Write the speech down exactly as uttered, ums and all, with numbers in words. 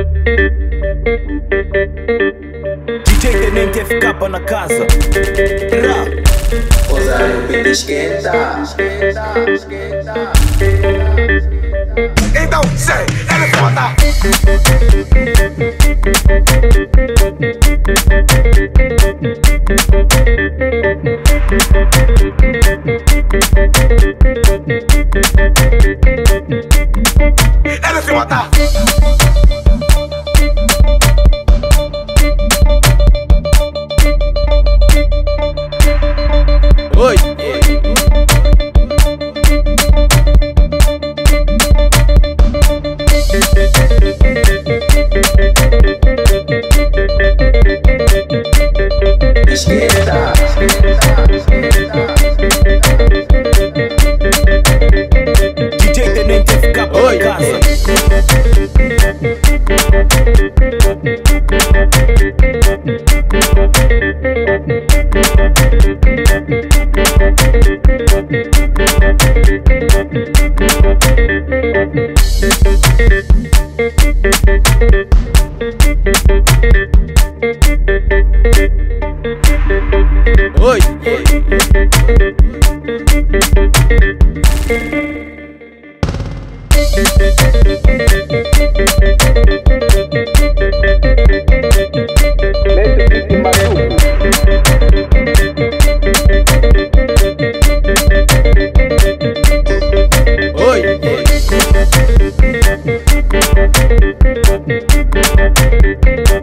D J Tenente F K pa na casa. Ra. Ousar o pito esquenta. Então sei, ela é foda. Ela é foda. Esquenta, D J Tenente F K pra casa. Oi, oi,